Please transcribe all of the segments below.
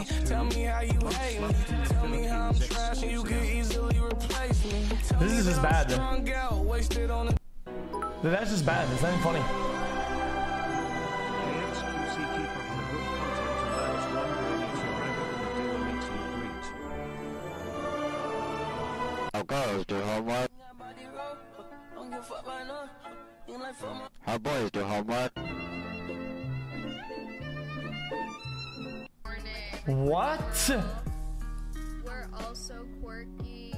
me. Tell me how you hate me. Tell me how I'm trash and you can easily replace me. This is just bad, though. That's just bad. It's not even funny. How girls do homework? How boys do homework? What? We're also quirky.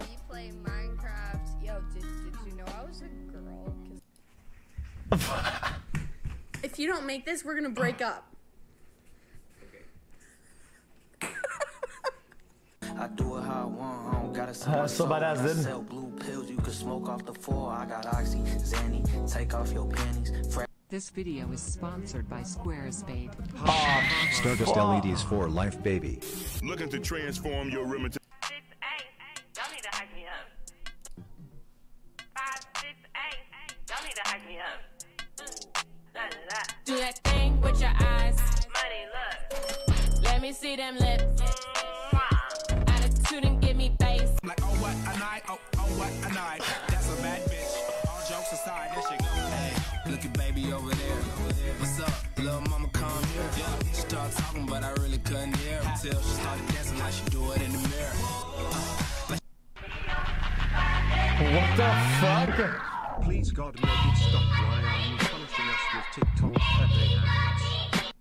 We play Minecraft. Yo, did you know I was a girl? Cause if you don't make this, we're gonna break up. Okay. I do it how I want. I don't gotta sell blue pills. You can smoke off the floor. I got oxy, Zanny. Take off your panties. This video is sponsored by Squarespace. Stardust LEDs for life, baby. Looking to transform your room into 6'8". Y'all need to hack me up. 5'6", 8". Y'all need to hack me up. None of that. Do that thing with your eyes. Money, look. Let me see them lips. Attitude and give me face. I'm like, oh, what a night. Oh, oh, what a night. That's a bad bitch. All jokes aside, that shit. Look at baby over there. What's up? Little mama come here. Yeah. She started talking, but I really couldn't hear her till she started dancing like she do it in the mirror. What the fuck? Please God, make it stop. Why are you punishing us with TikTok Pepe ads?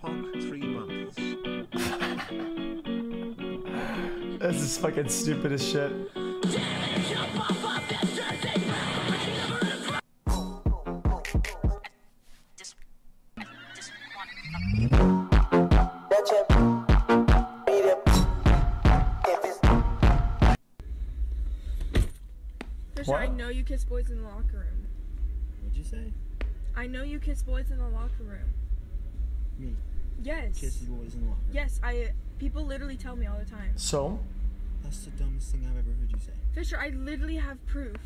Punk 3 months. This is fucking stupid as shit. I know you kiss boys in the locker room. What'd you say? I know you kiss boys in the locker room. Me? Yes. Kiss boys in the locker room? Yes, people literally tell me all the time. So? That's the dumbest thing I've ever heard you say. Fisher, I literally have proof.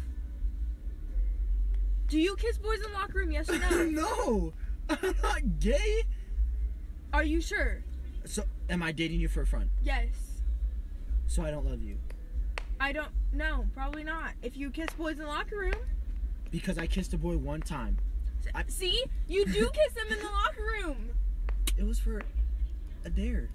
Do you kiss boys in the locker room, yes or no? No! I'm not gay! Are you sure? So, am I dating you for a friend? Yes. So I don't love you? I don't know, probably not. If you kiss boys in the locker room. Because I kissed a boy one time. See? You do kiss them in the locker room. It was for a dare.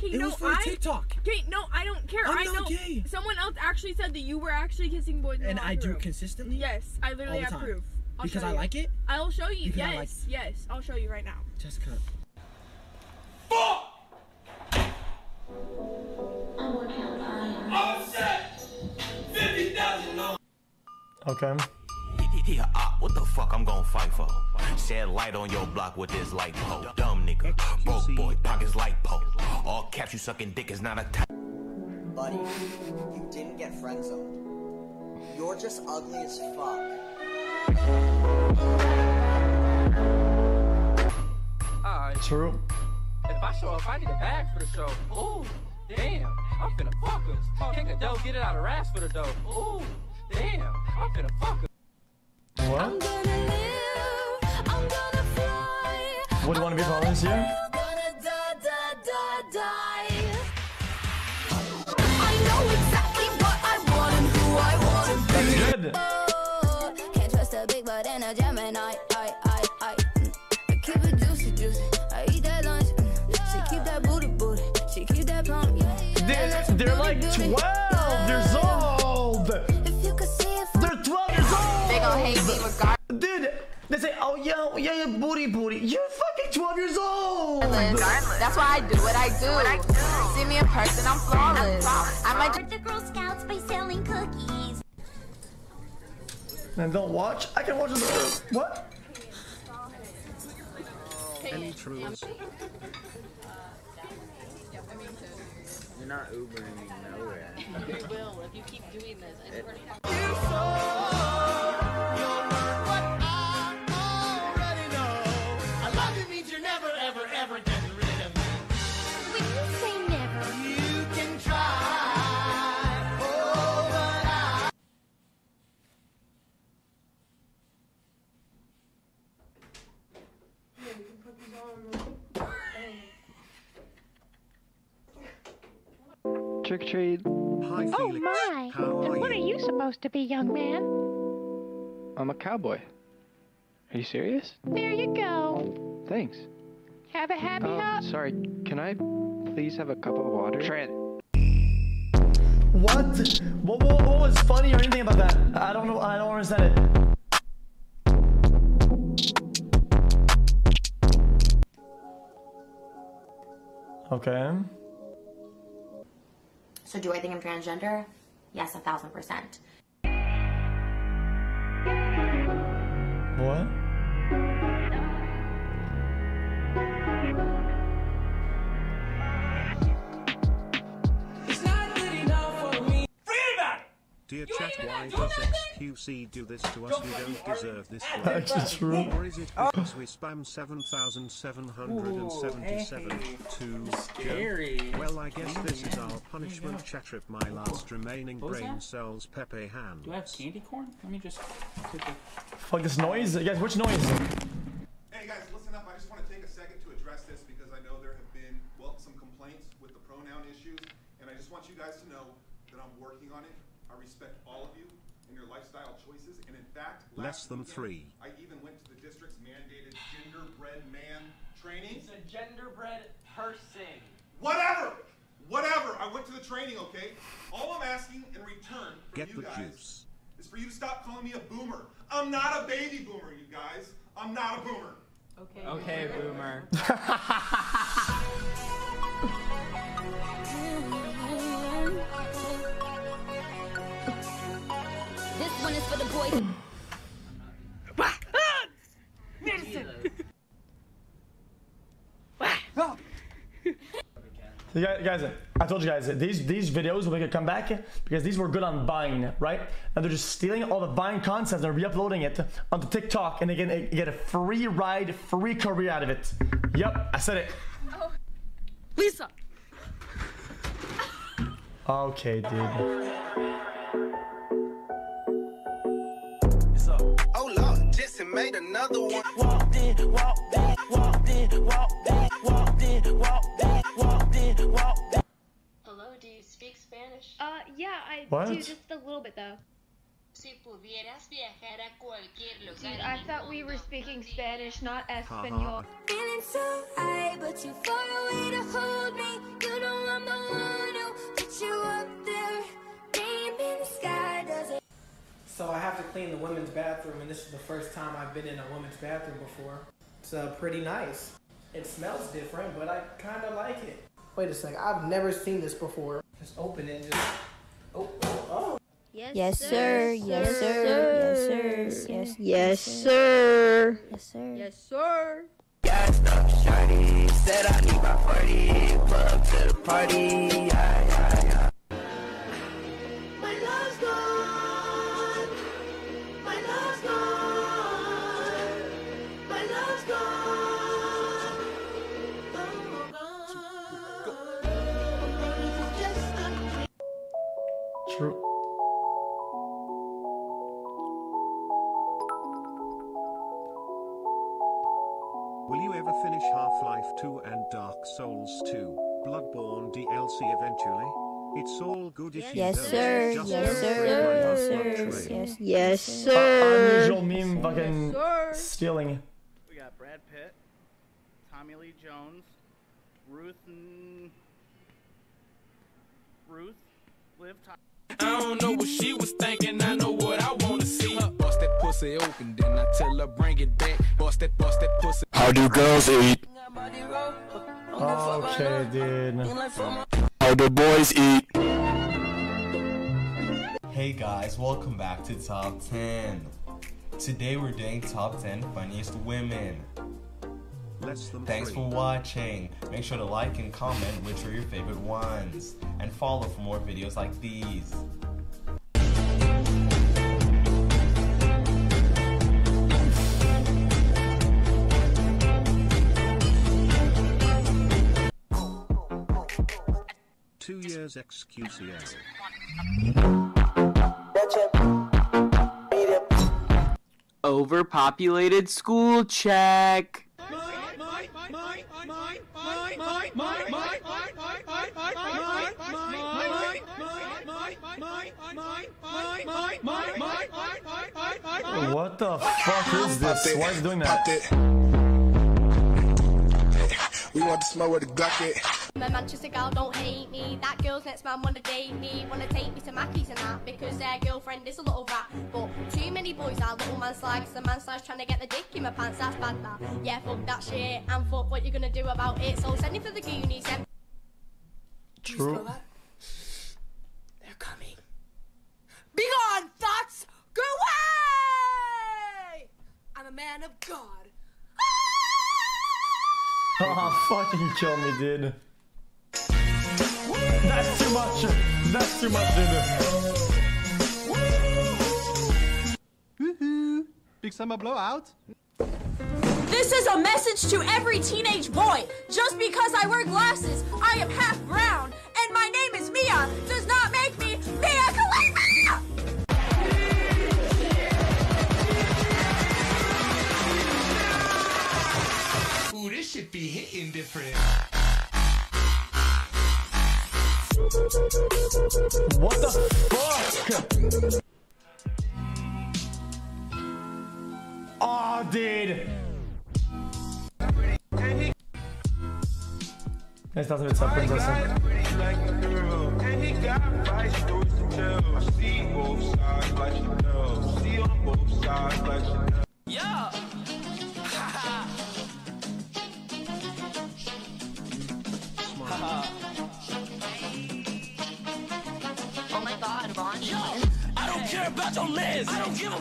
It was for a TikTok. Okay, no, I don't care. I'm not gay. Someone else actually said that you were actually kissing boys in the locker room. And I do consistently? Yes, I literally have proof. Because I like it? I'll show you. Yes, yes. I'll show you right now. Jessica. Fuck! Okay. What the fuck I'm gonna fight for? Said light on your block with this light pole. Dumb nigga, broke boy, pockets light pole. All caps you sucking dick is not a type. Buddy, you didn't get friend zoned. You're just ugly as fuck. Alright. True. If I show up, I need a bag for the show. Ooh, damn, I'm finna fuck us. Take a dough, get it out of rats for the dough. Ooh. Damn, I'm gonna fuck her. What? I'm gonna live, I'm gonna fly. Would you want to be following this year? I'm gonna die. I know exactly what I want and who I want to be. That's good. Can't trust a big butt and a Gemini. I keep it juicy. I eat that lunch. She keep that booty. She keep that plump. They're like 12 years old. Dude, they say, oh yeah, yeah, booty. You're fucking 12 years old. That's why I do what I do. See me in person, I'm flawless. I might hurt the Girl Scouts by selling cookies. And don't watch. I can watch this. What? Any truths? You're not Ubering nowhere. You will if you keep doing this. I swear to God. Trick or treat. Hi, Felix. Oh my! How are you? What are you supposed to be, young man? I'm a cowboy. Are you serious? There you go. Thanks. Have a happy hop. Sorry, can I please have a cup of water? Trent. What was funny or anything about that? I don't know. I don't understand it. Okay. So do I think I'm transgender? Yes, 1000%. What? It's not good enough for me. Freedom! Dear chat, why does xQc do this to us? We don't deserve this. That's true. Or is it because we spam 7,777 too? Scary. Well, I guess this is our punishment. Chatrip, my last remaining brain cells, Pepe Hand. Do I have candy corn? Let me just take a... Fuck this noise. Guys, which noise? Hey guys, listen up. I just want to take a second to address this because I know there have been, well, some complaints with the pronoun issues. And I just want you guys to know that I'm working on it. I respect all of you and your lifestyle choices, and in fact, less than three. I even went to the district's mandated genderbread man training. It's a genderbread person. Whatever! Whatever! I went to the training, okay? All I'm asking in return from you guys is for you to stop calling me a boomer. I'm not a baby boomer, you guys. I'm not a boomer. Okay. Okay, boomer. One is for the boys. Medicine. So guys, I told you guys these videos will make a comeback because these were good on Vine, right? And they're just stealing all the Vine concepts and re-uploading it onto TikTok, and they get a free ride, free career out of it. Yep, I said it. Oh. Lisa. Okay, dude. Made another one. Walked in, walked back, walked in, walked back, walked in, walked back, walked in, walked back. Hello, do you speak Spanish? Yeah, I do, just a little bit though. Dude, I thought we were speaking Spanish, not Espanol. Feeling so high, but you far away to hold me. You know I'm the one who put you up there. Name in the sky doesn't. So I have to clean the women's bathroom, and this is the first time I've been in a women's bathroom before. It's pretty nice. It smells different, but I kind of like it. Wait a second, I've never seen this before. Just open it and just... Oh, oh, oh. Yes, sir. Yes, sir. Yes, sir. Yes, sir. Yes, sir. Yes, sir. Got stuff shiny, said I need my party, club to the party, yeah, yeah, yeah. My love's gone. True. Will you ever finish Half-Life 2 and Dark Souls 2, Bloodborne DLC eventually? It's all good if you don't. Sir. Just yes, sir. Sir. Yes, yes, sir. Unusual meme fucking stealing. We got Brad Pitt, Tommy Lee Jones, Ruth Liv Tyler. I don't know what she was thinking, I know what I want to see. Bust that pussy open, then I tell her bring it back. Bust that pussy. How do girls eat? Okay, dude. How do boys eat? Hey guys, welcome back to Top 10. Today we're doing Top 10 Funniest Women. Thanks for watching. Make sure to like and comment which are your favorite ones. And follow for more videos like these. Overpopulated school, check. My What the fuck is this? Why is doing that? We want to smell with a bucket. My Manchester girl don't hate me. That girl's next man wanna date me. Wanna take me to Mackey's and that, because their girlfriend is a little rat. But too many boys are little man slags. The man slags trying to get the dick in my pants. That's bad, that. Yeah, fuck that shit. And fuck what you're gonna do about it. So send it for the Goonies. True. They're coming. Be gone, thoughts. Go away. I'm a man of God. Oh, fucking kill me, dude. That's too much. That's too much, dude. Woohoo. Big summer blowout. This is a message to every teenage boy. Just because I wear glasses, I am half brown, and my name is Mia, does not make me Mia Khalifa! This should be hitting different. What the fuck? Oh, dude. This doesn't make sense. And he got my stories to tell. See both sides like you know. See on both sides like you know. Yeah. Oh my God, Ron! Yo, I don't care about your legs. I don't give a.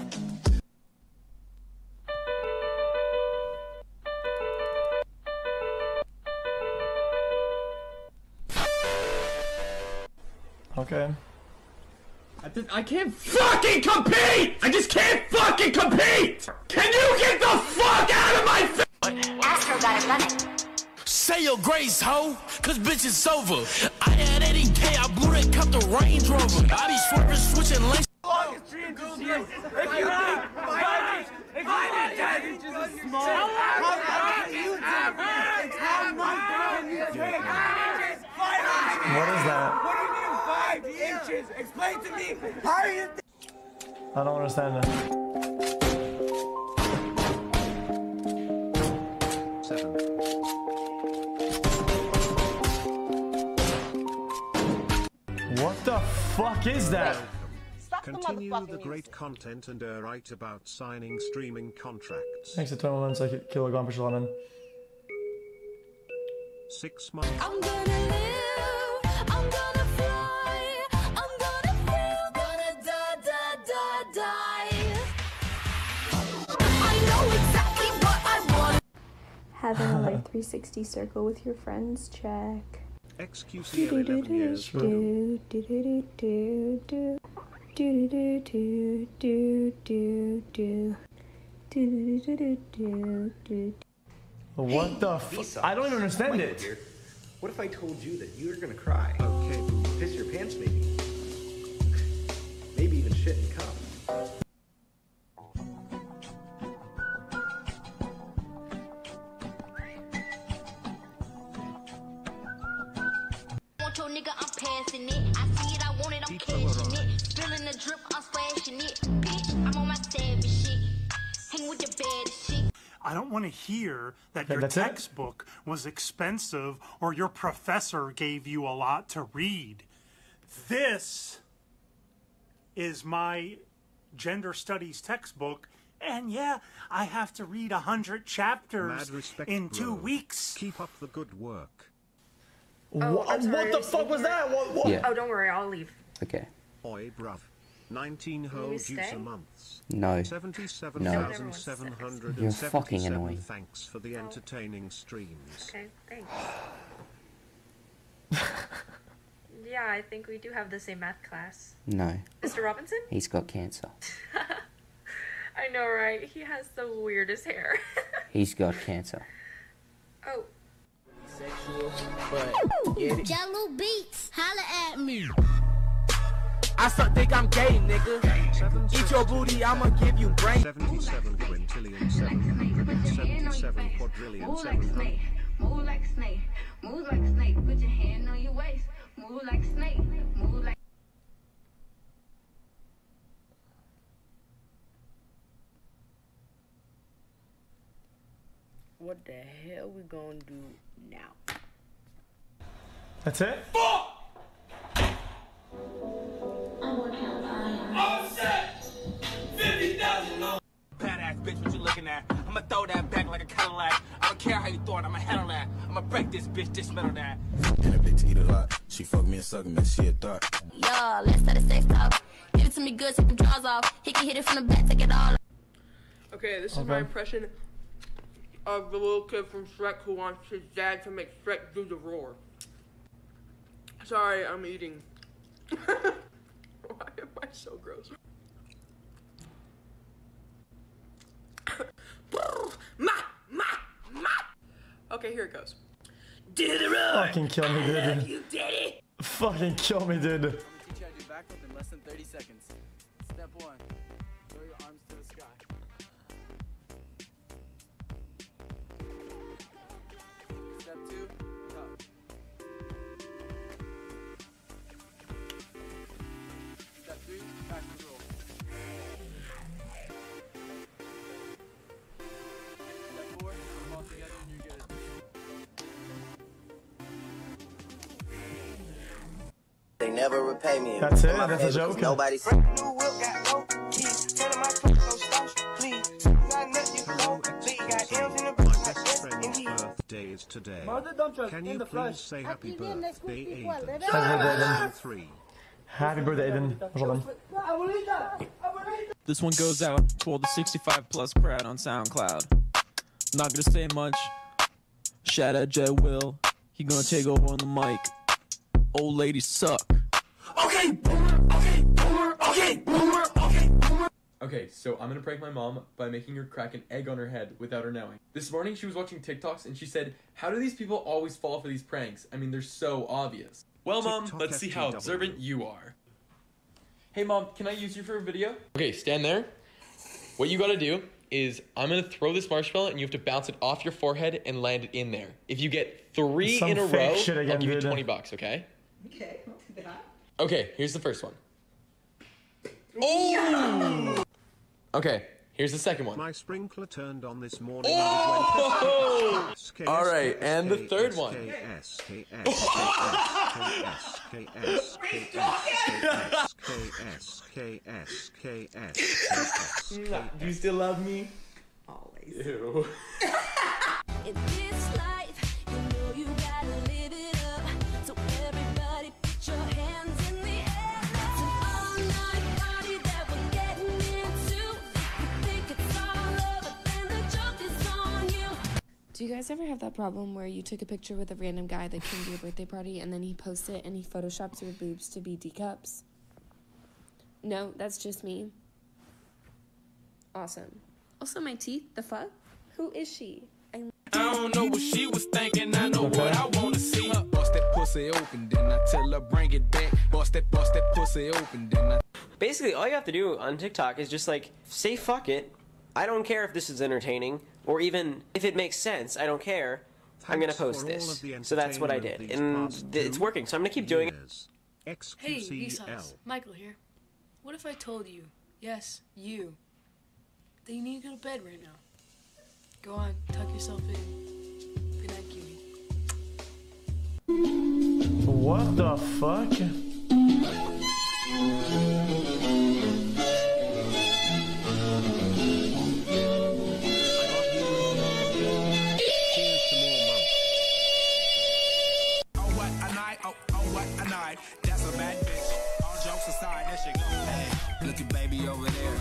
Okay. I can't fucking compete. I just can't fucking compete. Can you get the fuck out of my face? Astro got it running. Say your grace, ho, cause bitch it's over. I had 80K, I blew that cup to Range Rover. I be swerving, switching lanes. What is that? What do you mean 5 inches? Explain to me, how are you? I don't understand that. 7. What the fuck is that? Continue the great content and write about signing streaming contracts. Thanks to 21 kilogram per shot. 6 months. I'm gonna live, I'm gonna fly, I'm gonna feel, gonna die. I know exactly what I want. Having a light 360 circle with your friends, check. xQc 11 years What the f- I don't even understand it. What if I told you that you were gonna cry? Okay, piss your pants maybe. Maybe even shit and come. I don't want to hear that your textbook was expensive or your professor gave you a lot to read. This is my gender studies textbook, and yeah, I have to read 100 chapters in 2 weeks. Keep up the good work. Oh, what the fuck was that? What? Yeah. Oh, don't worry, I'll leave. Okay. Oi, bruv. 19 whole juice a month. No. 77,777. You're fucking annoying. Thanks for the entertaining streams. Okay, thanks. Yeah, I think we do have the same math class. No. Mr. Robinson? He's got cancer. I know, right? He has the weirdest hair. He's got cancer. Oh. Sexual, but get it. Jello Beats, holla at me. I suck dick, I'm gay, nigga. Eat your booty, I'ma give you brain. 77 quintillion, 777 quadrillion. Move like snake, move like snake, move like snake. Put your hand on your waist, move like snake, move like. what the hell we gonna do now? That's it? Fuck! I'm working on Vine. Oh shit! 50,000 no badass bitch, what you looking at? I'ma throw that back like a Cadillac. I don't care how you throw it, I'ma handle that. I'ma break this bitch, dismantle that. And that bitch eat a lot. She fucked me and sucked me, she a thought. Yo, let's start a sex talk. Give it to me good, take the drawers off. He can hit it from the back, take it all off. Okay, this is my impression of the little kid from Shrek who wants his dad to make Shrek do the roar. Sorry, I'm eating. Why am I so gross? Okay, here it goes. Do the roar! Fucking kill me, dude. I love you, daddy. Fucking kill me, dude. I'm gonna teach you how to do backflip in less than 30 seconds. Step one, throw your arms to the sky. Step two, tuck. Step three, back to roll. Step four, all together and you're good. They never repay me. That's it, that's a joke. Nobody said new whip got no keys. Tell my foot no stops, please. Got nothing below. Lee got M's in the birthday is today. Can you please say happy birthday, Aiden? Happy birthday, Aiden. This one goes out to all the 65+ crowd on SoundCloud. Not gonna say much. Shout out J Will. He gonna take over on the mic. Old ladies suck. Okay, boomer. Okay, boomer. Okay, boomer. Okay, boomer. Okay, so I'm gonna prank my mom by making her crack an egg on her head without her knowing. This morning she was watching TikToks and she said, how do these people always fall for these pranks? I mean, they're so obvious. Well, Mom, let's see how observant you are. Hey, Mom, can I use you for a video? Okay, stand there. What you gotta do is I'm gonna throw this marshmallow and you have to bounce it off your forehead and land it in there. If you get three in a row, I'll give you $20, okay? Okay, I'll do that. Okay, here's the first one. Oh! Okay, here's the second one. My sprinkler turned on this morning. Oh! All right, and the third one. Do you still love me? Always. Ew. In this life, you know you gotta live it up. So everybody put your hands in the air. That's an all-night party that we're getting into. You think it's all over, then the joke is on you. Do you guys ever have that problem where you took a picture with a random guy that came to your birthday party and then he posts it and he photoshops your boobs to be D cups? No, that's just me. Awesome. Also, my teeth, the fuck? Who is she? I don't know what she was thinking, I know what I want to see. Bust that pussy open, then I tell her bring it back. Bust that pussy open, then I... Basically, all you have to do on TikTok is just, like, say fuck it. I don't care if this is entertaining, or even if it makes sense, I don't care. I'm gonna post this. So that's what I did, and it's working, so I'm gonna keep doing it. Hey, Vsauce, Michael here. What if I told you, yes, you, that you need to go to bed right now? Go on, tuck yourself in. Good night, Kiwi. What the fuck? Oh, what a night, oh, oh, what a night. That's a bad bitch. All jokes aside, that shit goes. Hey, look at baby over there.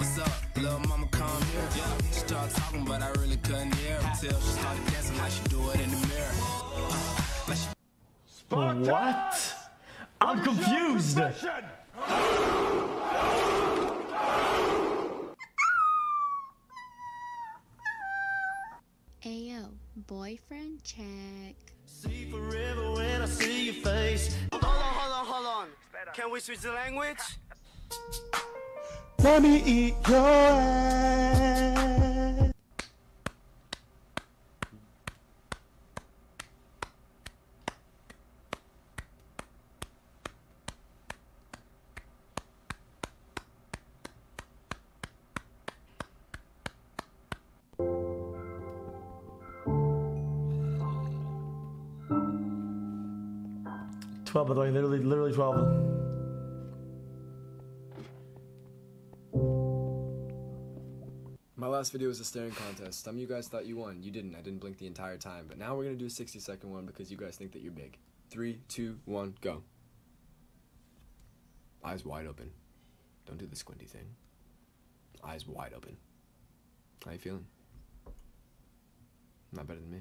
What's up? Little mama come here. She started talking, but I really couldn't hear until she started dancing like she do it in the mirror. What? I'm confused. Ayo, boyfriend check. See forever when I see your face. Hold on, hold on, hold on. Can we switch the language? Let me eat your ass. 12, by the way, literally 12. My last video was a staring contest. Some of you guys thought you won. You didn't. I didn't blink the entire time. But now we're going to do a 60-second one because you guys think that you're big. 3, 2, 1, go. Eyes wide open. Don't do the squinty thing. Eyes wide open. How you feeling? Not better than me.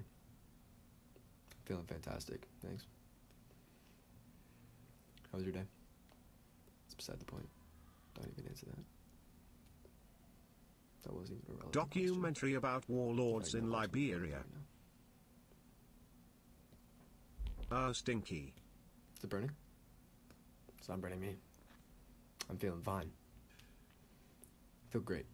Feeling fantastic. Thanks. How was your day? It's beside the point. Don't even answer that. That wasn't even a relevant documentary question. About warlords in Liberia. Ah, stinky. Is it burning? It's not burning me. I'm feeling fine. I feel great.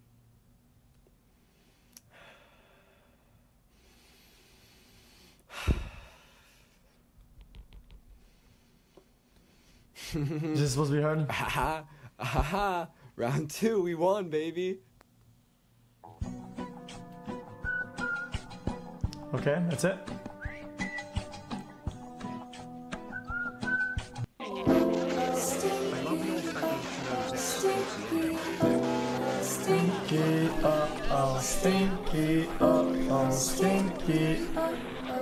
Is this supposed to be hard? Haha, haha. Round 2, we won, baby. Okay, that's it. I love your fucking nose. Stinky, oh, stinky, oh, stinky,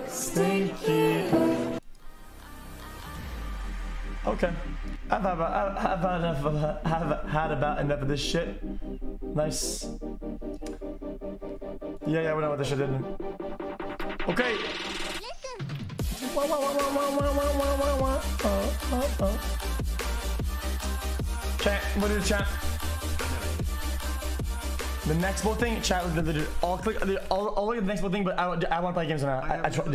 stinky. Okay, I've had about enough of this shit. Nice. Yeah, we know what this shit didn't. Okay. Chat, what did chat? The next vote thing, chat. I'll click. I'll look at the next vote thing, but I want to play games now. I try.